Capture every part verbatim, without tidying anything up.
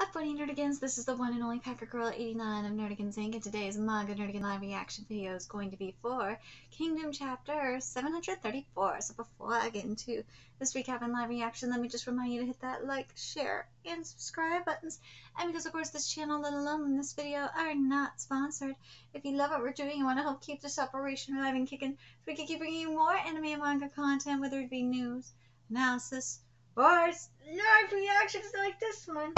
Up, buddy Nerdigans, this is the one and only Packer Girl eighty-nine of Nerdigans Incorporated, and today's Manga Nerdigan Live Reaction video is going to be for Kingdom Chapter seven hundred thirty-four. So before I get into this recap and live reaction, let me just remind you to hit that like, share, and subscribe buttons. And because, of course, this channel, let alone this video, are not sponsored. If you love what we're doing and want to help keep this operation alive and kicking, so we can keep bringing you more anime and manga content, whether it be news, analysis, or live reactions like this one.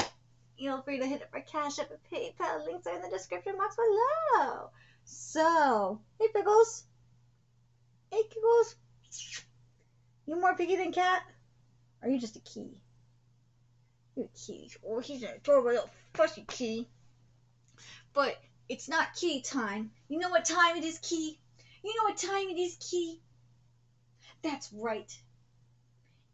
Feel free to hit up our Cash App and PayPal. Links are in the description box below. So, hey Pickles. Hey Pickles. You more piggy than cat? Or are you just a key? You're a key. Oh, he's an adorable little fussy key. But it's not key time. You know what time it is, key? You know what time it is, key? That's right.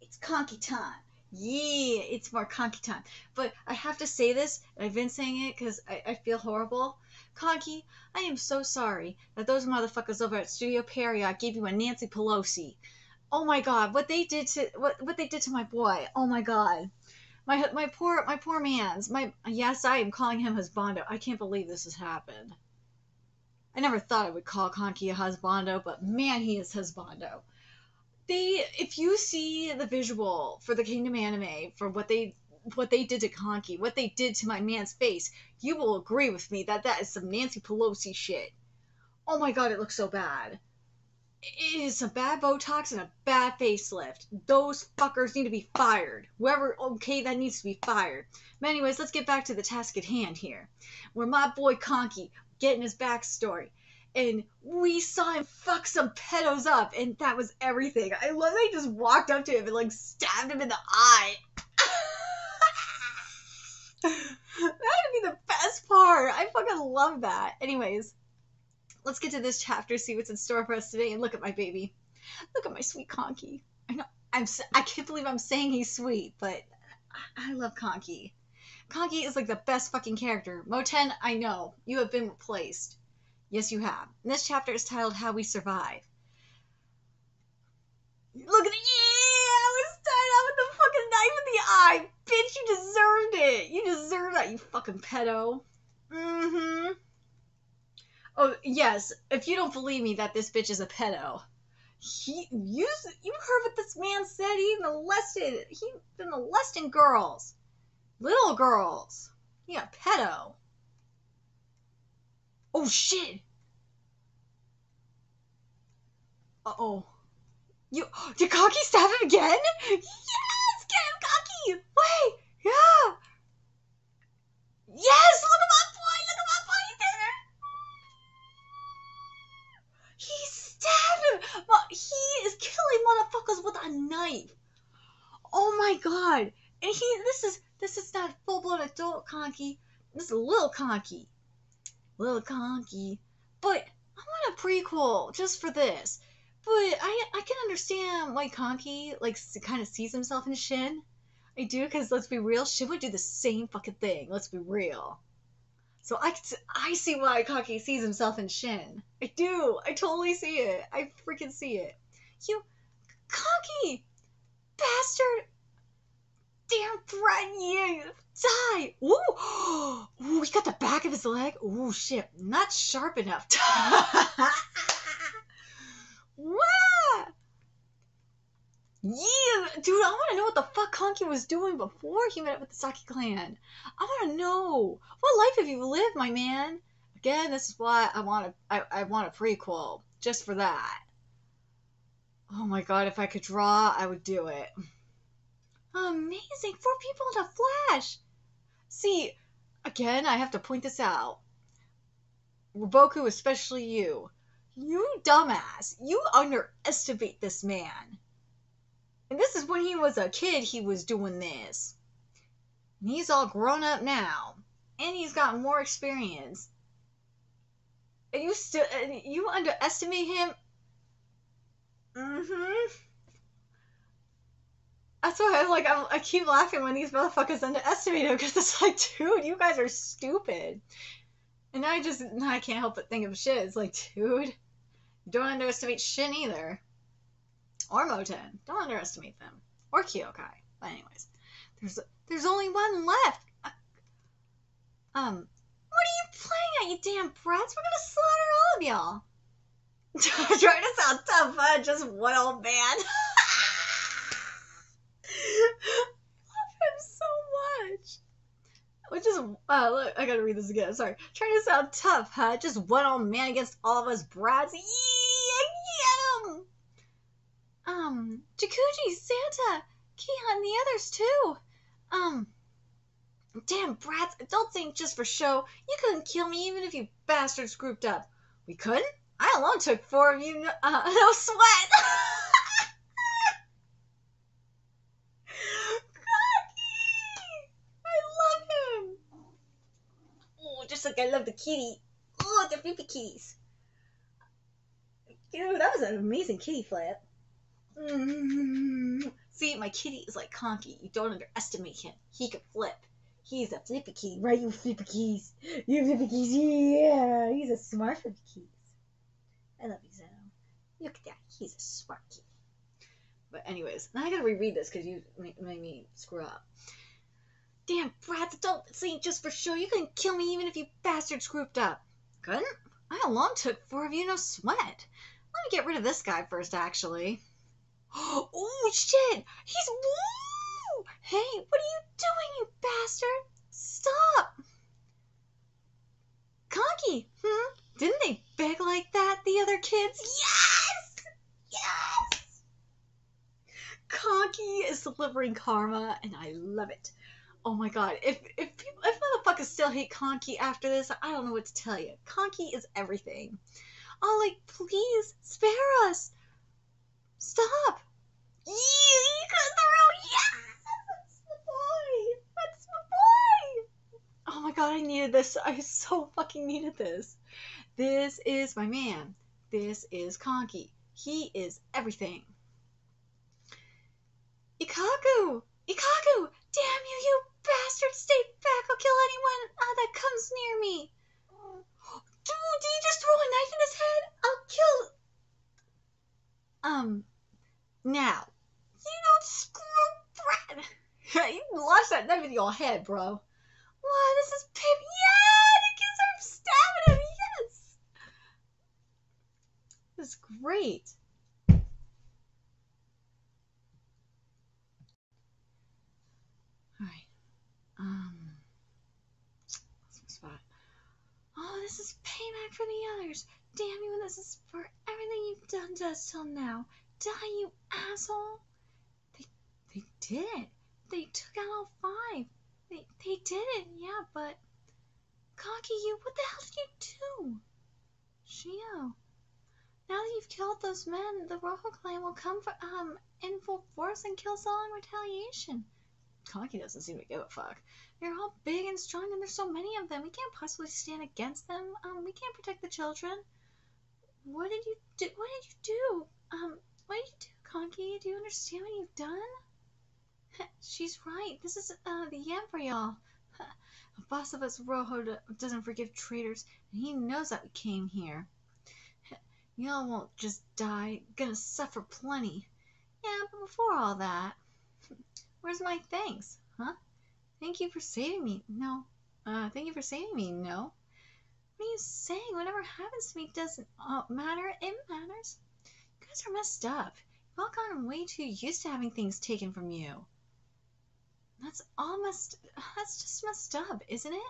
It's Conky time. Yeah, it's more Kanki time. But I have to say this, and I've been saying it because I, I feel horrible. Kanki, I am so sorry that those motherfuckers over at Studio Pierrot gave you a Nancy Pelosi. Oh my God, what they did to what what they did to my boy. Oh my God, my my poor my poor man's my yes, I am calling him husbando. I can't believe this has happened. I never thought I would call Kanki a husbando, but man, he is husbando. They, if you see the visual for the Kingdom anime, for what they what they did to Conky, what they did to my man's face, you will agree with me that that is some Nancy Pelosi shit. Oh my God, it looks so bad. It is some bad Botox and a bad facelift. Those fuckers need to be fired. Whoever, okay, that needs to be fired. But anyways, let's get back to the task at hand here, where my boy Conky, getting his backstory. And we saw him fuck some pedos up, and that was everything. I love that he just walked up to him and, like, stabbed him in the eye. That would be the best part. I fucking love that. Anyways, let's get to this chapter, see what's in store for us today, and look at my baby. Look at my sweet Conky. I know, I'm, I can't believe I'm saying he's sweet, but I, I love Conky. Conky is, like, the best fucking character. Moten, I know. You have been replaced. Yes, you have. And this chapter is titled How We Survive. Look at it. Yeah! Let's start out with the fucking knife in the eye. Bitch, you deserved it. You deserve that, you fucking pedo. Mm-hmm. Oh, yes. If you don't believe me that this bitch is a pedo. He, you, you heard what this man said. He molested. He's been molesting girls. Little girls. Yeah, pedo. Oh, shit. Uh-oh. You, did Conky stab him again? Yes! Get him, Conky! Wait! Yeah! Yes! Look at my boy! Look at my boy! He did it! He stabbed him! He is killing motherfuckers with a knife! Oh my God! And he, this is, this is not full-blown adult Conky. This is little Conky. Little Conky, but I want a prequel just for this. But I I can understand why Conky like kind of sees himself in Shin. I do, because let's be real, Shin would do the same fucking thing. Let's be real. So I I see why Conky sees himself in Shin. I do. I totally see it. I freaking see it. You, Conky, bastard. Damn threaten you! Die! Ooh! Ooh, he got the back of his leg. Ooh, shit. Not sharp enough. Wow! Yeah! Dude, I want to know what the fuck Conky was doing before he met up with the Saki clan. I want to know. What life have you lived, my man? Again, this is why I want a, I, I want a prequel. Just for that. Oh my God, if I could draw, I would do it. Amazing! Four people in a flash! See, again, I have to point this out. Ro Bokui, especially you. You dumbass. You underestimate this man. And this is when he was a kid he was doing this. And he's all grown up now. And he's got more experience. And you still, and you underestimate him? Mm-hmm. That's why I'm like, I'm, I keep laughing when these motherfuckers underestimate him, because it's like, dude, you guys are stupid. And now I just, now I can't help but think of Shin. It's like, dude, don't underestimate Shin either. Or Moten. Don't underestimate them. Or Kyokai. But anyways, there's there's only one left. Um, what are you playing at, you damn brats? We're gonna slaughter all of y'all. Trying to sound tough, huh? Just one old man. I love him so much. Which is, uh, look, I gotta read this again, sorry. Trying to sound tough, huh? Just one old man against all of us brats. Yee, I get him. Um, Jakuji, Santa, Keon, and the others too. Um, damn brats, adults ain't just for show. You couldn't kill me even if you bastards grouped up. We couldn't? I alone took four of you, no, uh, no sweat. Conky! I love him. Oh, just like I love the kitty. Oh, the creepy kitties. Dude, that was an amazing kitty flip. Mm-hmm. See, my kitty is like Conky. You don't underestimate him. He can flip. He's a flippy kitty, right? You flippy kitties. You flippy kitties. Yeah, he's a smart flippy kitty. I love you, Zeno. Look at that. He's a smart kitty. But anyways, now I gotta reread this because you made me screw up. Damn, brats, adults ain't just for show. You couldn't kill me even if you bastards grouped up. Couldn't? I alone took four of you, no sweat. Let me get rid of this guy first, actually. Oh, shit! He's... Woo! Hey, what are you doing, you bastard? Stop! Conky, hmm? Didn't they beg like that, the other kids? Yes! Yes! Conky is delivering karma, and I love it. Oh my god, if, if, people, if motherfuckers still hate Conky after this, I don't know what to tell you. Conky is everything. Oh, like, please, spare us! Stop! Ew, you cut the road! Yes! That's the boy! That's my boy! Oh my god, I needed this. I so fucking needed this. This is my man. This is Conky. He is everything. Ikaku! Ikaku! Damn you, you bastard! Stay back! I'll kill anyone uh, that comes near me! Dude, did you just throw a knife in his head? I'll kill... Um, now, you don't screw Brad. You lost that knife in your head, bro. Wow, this is pip. Yeah, the kids are stabbing him. Yes, this is great. All right, um, that's my spot. Oh, this is payback for the others. Damn you, this is for everything you've done to us till now. Die, you asshole. They, they did it. They took out all five. They, they did it, yeah, but... Conky, you, what the hell did you do? Shio. Now that you've killed those men, the Rojou clan will come for, um, in full force and kill Saul in retaliation. Conky doesn't seem to give a fuck. They're all big and strong and there's so many of them. We can't possibly stand against them. Um, we can't protect the children. What did you do? What did you do? Um, what did you do, Conky? Do you understand what you've done? She's right. This is uh, the end for y'all. The boss of us, Rojou, doesn't forgive traitors, and he knows that we came here. Y'all won't just die. Gonna suffer plenty. Yeah, but before all that, where's my thanks, huh? Thank you for saving me. No. Uh, thank you for saving me. No. What are you saying? Whatever happens to me doesn't uh, matter. It matters. You guys are messed up. You've all gotten way too used to having things taken from you. That's all messed... That's just messed up, isn't it?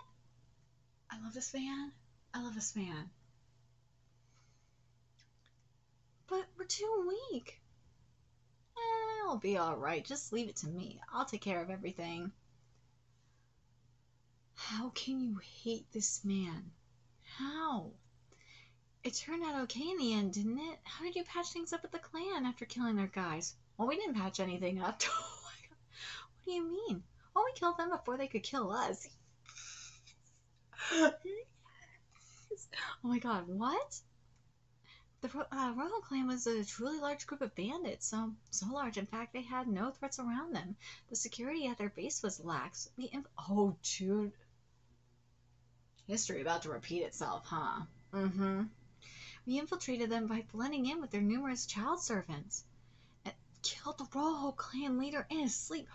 I love this man. I love this man. But we're too weak. Eh, it'll be alright. Just leave it to me. I'll take care of everything. How can you hate this man? How? It turned out okay in the end, didn't it? How did you patch things up at the clan after killing their guys? Well, we didn't patch anything up. Oh my god. What do you mean? Well, we killed them before they could kill us. Oh my god, what? The uh, Rojou clan was a truly large group of bandits, so, so large, in fact, they had no threats around them. The security at their base was lax. The inf oh, dude. History about to repeat itself, huh? Mm-hmm. We infiltrated them by blending in with their numerous child servants. And killed the Rojou clan leader in his sleep.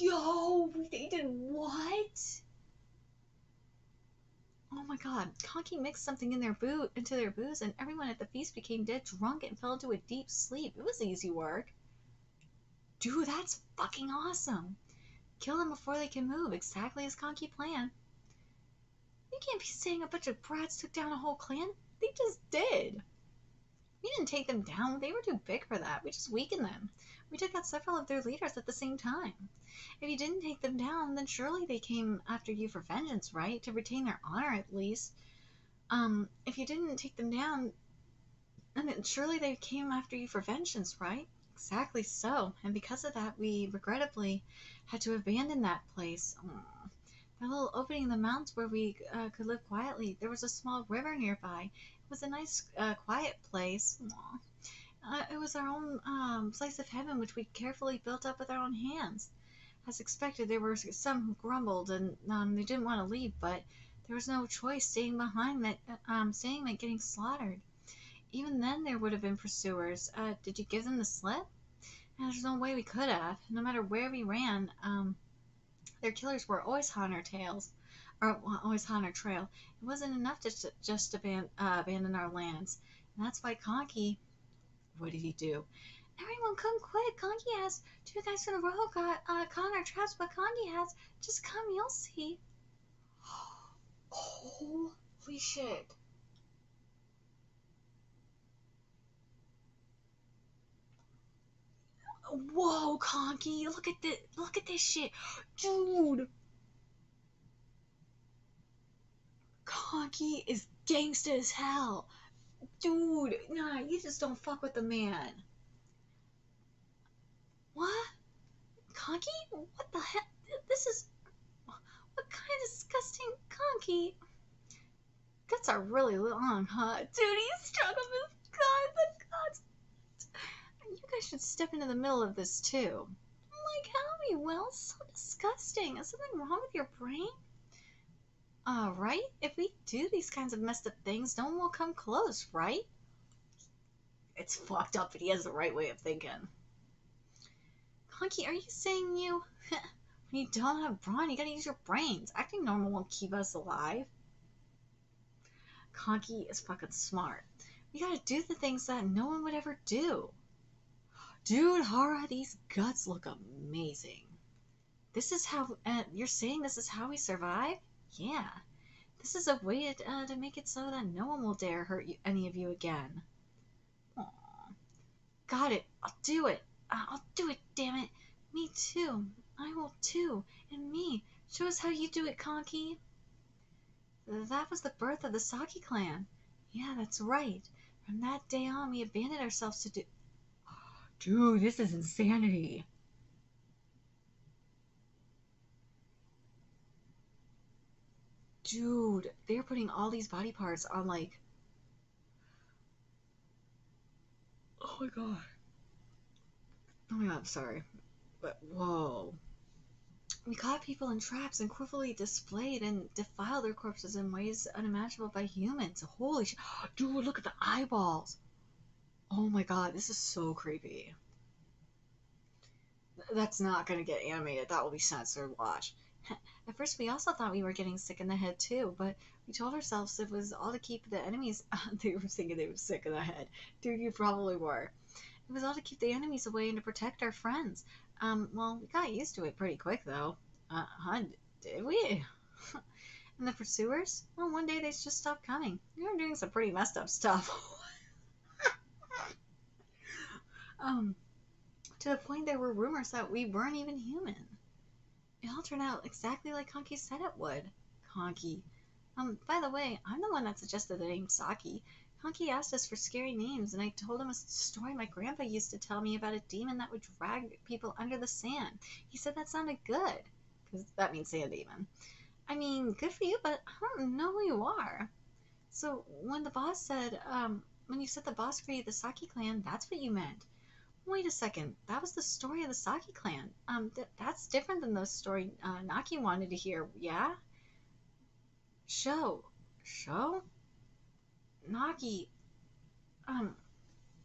Yo, they did what? my god, Conky mixed something in their boot into their booze, and everyone at the feast became dead drunk and fell into a deep sleep. It was easy work. Dude, that's fucking awesome. Kill them before they can move, exactly as Conky planned. You can't be saying a bunch of brats took down a whole clan. They just did. We didn't take them down. They were too big for that. We just weakened them. We took out several of their leaders at the same time. If you didn't take them down, then surely they came after you for vengeance, right? To retain their honor, at least. Um, if you didn't take them down, then surely they came after you for vengeance, right? Exactly so. And because of that, we regrettably had to abandon that place. Aww. That little opening in the mountains where we uh, could live quietly. There was a small river nearby. It was a nice, uh, quiet place. Aww. Uh, it was our own um, place of heaven, which we carefully built up with our own hands. As expected, there were some who grumbled and um, they didn't want to leave, but there was no choice staying behind that, um, staying meant getting slaughtered. Even then, there would have been pursuers. Uh, did you give them the slip? And there's no way we could have. No matter where we ran, um... their killers were always on our tails, or always on our trail. It wasn't enough to just aban uh, abandon our lands, and that's why Conky. What did he do? Everyone, come quick! Conky has two guys in a row got uh, caught in our traps, but Conky has just come. You'll see. Holy shit! Whoa, Conky, look at this, look at this shit. Dude. Conky is gangsta as hell. Dude, nah, you just don't fuck with the man. What? Conky? What the hell? This is... What kind of disgusting Conky? Guts are really long, huh? Dude, he struggled with God, the God's... You guys should step into the middle of this, too. Like, how we will? So disgusting. Is something wrong with your brain? All right. If we do these kinds of messed up things, no one will come close, right? It's fucked up, but he has the right way of thinking. Conky, are you saying you... when you don't have brawn, you gotta use your brains. Acting normal won't keep us alive. Conky is fucking smart. We gotta do the things that no one would ever do. Dude, Hara, these guts look amazing. This is how, uh, you're saying this is how we survive? Yeah. This is a way to, uh, to make it so that no one will dare hurt you, any of you again. Aww. Got it. I'll do it. I'll do it, damn it. Me too. I will too. And me. Show us how you do it, Conky. That was the birth of the Saki clan. Yeah, that's right. From that day on, we abandoned ourselves to do... Dude, this is insanity. Dude, they're putting all these body parts on, like... Oh my god. Oh my god, I'm sorry. But, whoa. We caught people in traps and cruelly displayed and defiled their corpses in ways unimaginable by humans. Holy shit. Dude, look at the eyeballs. Oh my god, this is so creepy. That's not gonna get animated. That will be censored. Watch. At first, we also thought we were getting sick in the head too, but we told ourselves it was all to keep the enemies... they were thinking they were sick in the head. Dude, you probably were. It was all to keep the enemies away and to protect our friends. Um, well, we got used to it pretty quick, though. Uh-huh, did we? And the pursuers? Well, one day they just stopped coming. They were doing some pretty messed up stuff. Um, to the point there were rumors that we weren't even human. It all turned out exactly like Conky said it would. Conky. Um, by the way, I'm the one that suggested the name Saki. Conky asked us for scary names, and I told him a story my grandpa used to tell me about a demon that would drag people under the sand. He said that sounded good, because that means sand demon. I mean, good for you, but I don't know who you are. So when the boss said, um, when you said the boss created the Saki clan, that's what you meant. Wait a second, that was the story of the Saki clan. Um, th that's different than the story uh, Naki wanted to hear, yeah? Show. Show? Naki um,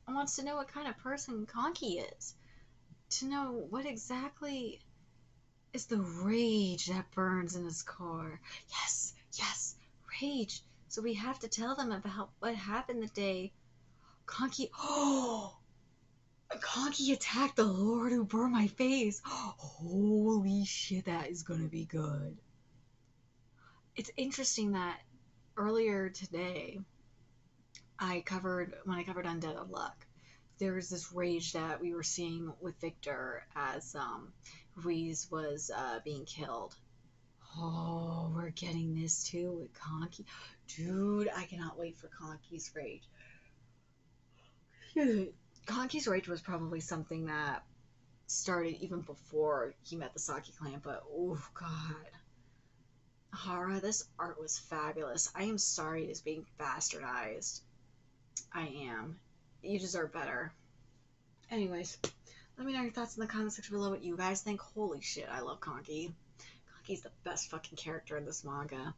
wants to know what kind of person Conky is. To know what exactly is the rage that burns in his core. Yes, yes, rage, so we have to tell them about what happened the day. Conky, oh, Conky attacked the Lord who burned my face. Holy shit, that is gonna be good. It's interesting that earlier today, I covered, when I covered Undead of Luck, there was this rage that we were seeing with Victor as um, Reese was uh, being killed. Oh, we're getting this too with Conky. Dude, I cannot wait for Conky's rage. Conky's rage was probably something that started even before he met the Saki clan, but oh god. Hara, this art was fabulous. I am sorry it is being bastardized. I am. You deserve better. Anyways, let me know your thoughts in the comment section below what you guys think. Holy shit, I love Kanki. Kanki's the best fucking character in this manga.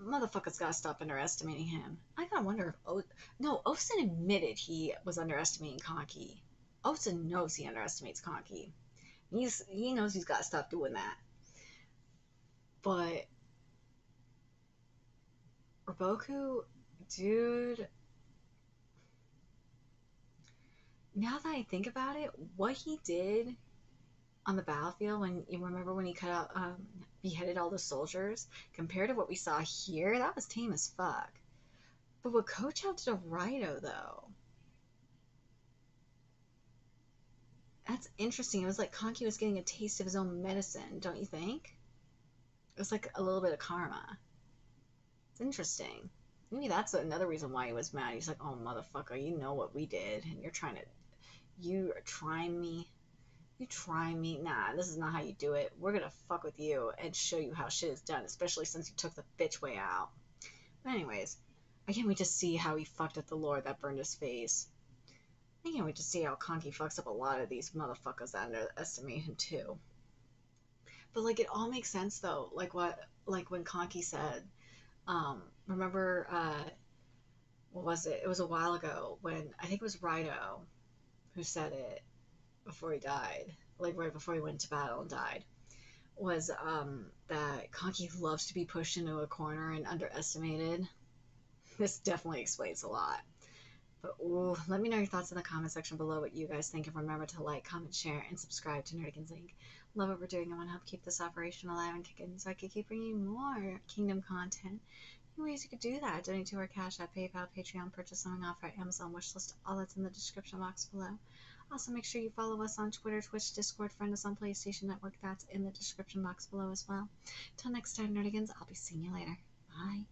Motherfuckers gotta stop underestimating him. I gotta wonder if O- No, Osen admitted he was underestimating Kanki. Osen knows he underestimates Kanki. He's, he knows he's gotta stop doing that. But Ro Bokui, dude, now that I think about it, what he did on the battlefield, when you remember when he cut out, um, beheaded all the soldiers, compared to what we saw here, that was tame as fuck. But what Kochou did to Raido, though, that's interesting. It was like Kanki was getting a taste of his own medicine, don't you think? It was like a little bit of karma. It's interesting. Maybe that's another reason why he was mad. He's like, oh, motherfucker, you know what we did, and you're trying to... You are trying me. You try me. Nah, this is not how you do it. We're gonna fuck with you and show you how shit is done, especially since you took the bitch way out. But anyways, I can't wait to see how he fucked up the Lord that burned his face. I can't wait to see how Conky fucks up a lot of these motherfuckers that underestimate him, too. But, like, it all makes sense, though. Like, what, like when Conky said, um, remember, uh, what was it? It was a while ago when, I think it was Raido who said it before he died. Like, right before he went to battle and died. Was, um, that Conky loves to be pushed into a corner and underestimated. This definitely explains a lot. But, ooh, let me know your thoughts in the comment section below what you guys think. And remember to like, comment, share, and subscribe to Nerdigans Incorporated. Love what we're doing. I want to help keep this operation alive and kicking so I can keep bringing you more Kingdom content. Any ways you could do that: donate to our Cash App, PayPal, Patreon, purchase something off our Amazon wishlist. All that's in the description box below. Also, make sure you follow us on Twitter, Twitch, Discord, friend us on PlayStation Network. That's in the description box below as well. Till next time, Nerdigans, I'll be seeing you later. Bye.